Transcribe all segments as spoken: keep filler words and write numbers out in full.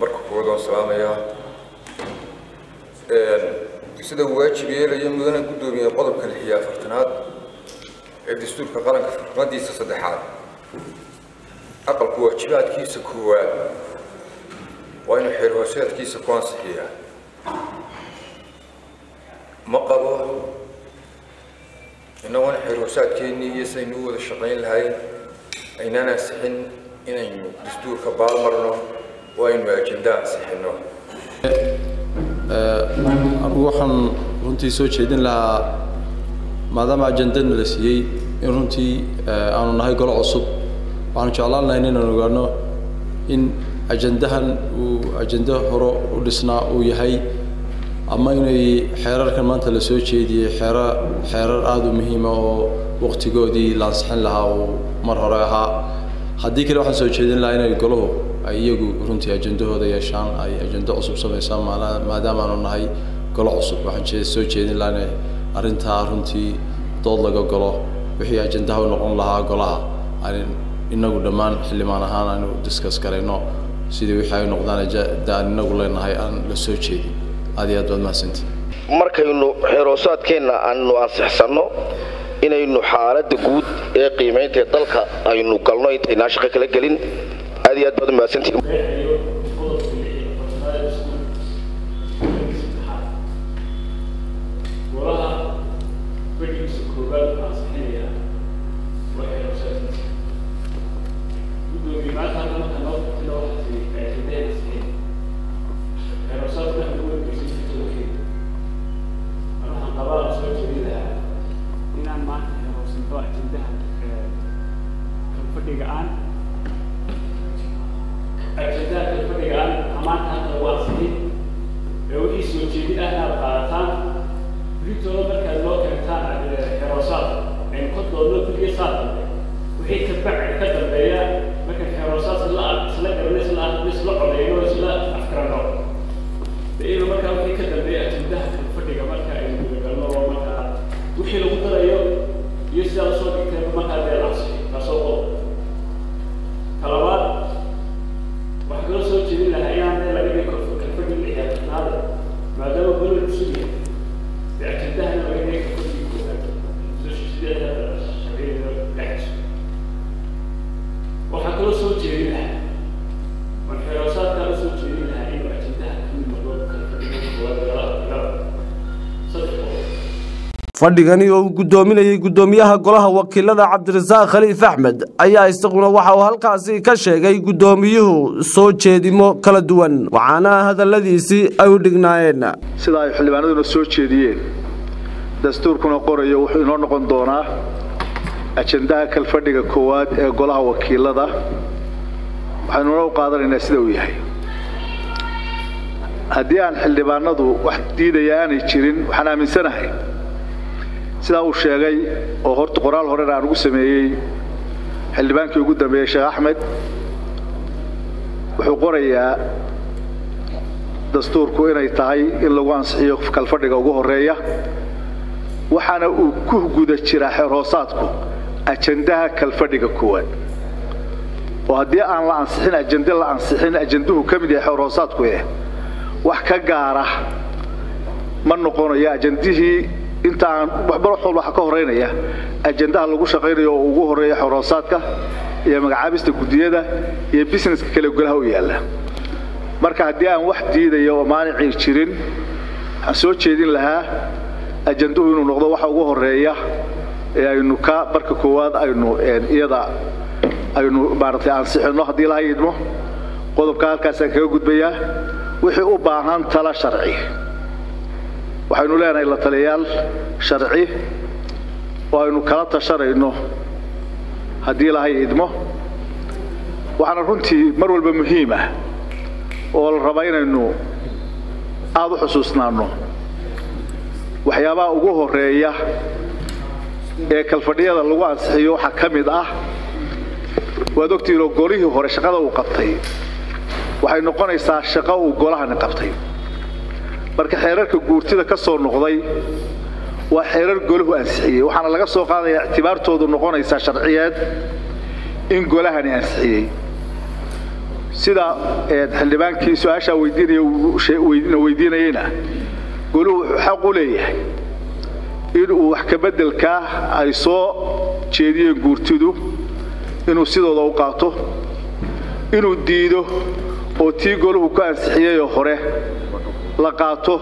مركب ودون سلام يا سيدا واجب يلا يوم بدنا كوب دومية قلب كل حياة فرتنات الدستور كقرن كفردي سصدحات أقل قوة شبات كيس كوال وين حروسات كيس قانصية مقابل إنه وين حروسات كيني يسينو الشطين الهاي أيننا سحن إنه دستور كبار مرنا وين واجندان سحنه. أروحن رنتي سوتش هيدن لا ما دام أجندن لسيء رنتي أنا نهاي قلع الصب وأنا شاء الله لأننا نقولنا إن أجندهن وأجنده هرو ولسنا ويهاي أما إنه حرر كمان تلسوتش هيدي حرر حرر عادو مهمة وقت جودي لانسحن لها ومرهرها هديك الواحد سوتشيدين لعنا الجلوه أيجو رنتي أجنده هذا يشان أي أجنده أصوب سبع سام معنا ما دام أنا نهاي جلوه أصوب واحد شيء سوتشيدين لعنا أرنتها رنتي تطلع الجلوه وهي أجنده ونقول لها جلها يعني إنه قدمان حلي معنا هنا إنه ديسكاس كرينا سيدي وحاي نقدان جا دا نقول لنا هاي أن لسوتشيدي هذه أدوات ما سنتي مركينو حراسات كنا أنو أصحصنو inaynu xaaladda guud ee qiimeynta dalka aynu galno inayna shaqo kala galin aad iyo aad baad maasantiin fadhigani oo gudoominayay gudoomiyaha golaha wakiilada Cabdirasaaq Khaliif Axmed ayaa isaguna waxa uu halkaasii ka sheegay gudoomiyuhu soo jeedimo kala duwan waxaana hadaladiisii ay u dhignaayeen sida ay xildhibaanadu soo jeediyeen dastuurkuna qorayo wuxuu inoo noqon doonaa ajandaha kala fadhiga koowaad ee golaha wakiilada waxaanu u qaadanaynaa sida uu yahay haddii aan xildhibaanadu wax diidayaan jirin waxaan aaminsanahay sida uu sheegay oo horta qoraal hore aan ugu sameeyay xildhibaankii ugu dambeeyay Sheekh Axmed wuxuu qorayaa dastuurku inay tahay in lagu ansixiyo kala fadhiga ugu horeeya waxana uu ku guda jiraa xiroosaadku ajandaha kala fadhiga koowaad oo haddii aan la ansixin ajanda la ansixin ajanduhu kamid yahay xiroosaadku ee wax ka gaar ah ma noqonayo ajandihii inta waxbarro xol waxa ka horeynaya ajandaha lagu shaqeynayo oo ugu horeeya xoroosaadka iyo magacaabista gudiyada iyo businesska kale golaha u yaala marka hadii aan wax diidayo oo maanici jirin aan soo jeedin lahaa ajanduhu inuu noqdo waxa ugu horeeya ee aynu ka barka koowaad aynu iyada aynu baartay aan sixino hadii la hayidmo qodobka halkaas ka gudbaya wixii u baahan tala sharci waxaanu leenahay la taliyaal sharci oo aynu kala tasharayno hadii la hayidmo وأنا رنتي مرول بمهمة والربعين إنه أضو حسوسنا إنه وحيابا أقوله رأيه كالفردية اللواء سحيو حكمد أه ودكتور قوليه هو الشقة وقبطي وحين نقول إذا الشقة وقولها نقبطي بركة حيرك قرتي ذكسر نقضي وحيرك قوله أنسحي وحنا لقص وقاضي اعتبار تود نقول إذا شرعيات إن قولها نأنسحي سدا حلبان كيسو عشا ويدين وشيء ويدين ويدين هنا قولوا حقولي إنه وحكبد الكاه عيسو شيدي قرتي ذو إنه سيد وقاته إنه ديده وتيقوله كان سحية يخره لقاته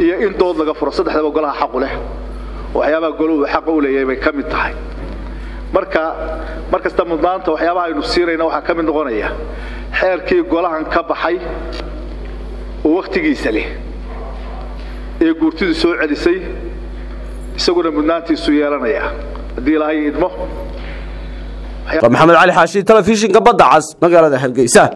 إيه إن تود لقى فرصة حتى بقولها حق له وحيابا قلوه حقه ليه ما يكمل تحي مركا مركز تمضان تو حيابا ينصير إنه حكمل نغنيه حير كي قولها عن كب حي ووقت جيسله يقرتي سوء علسي يسقون مضانتي سويرانية دي لا يدمه محمد علي حاشي تلفزيون قبض عز مقالة الحلقة.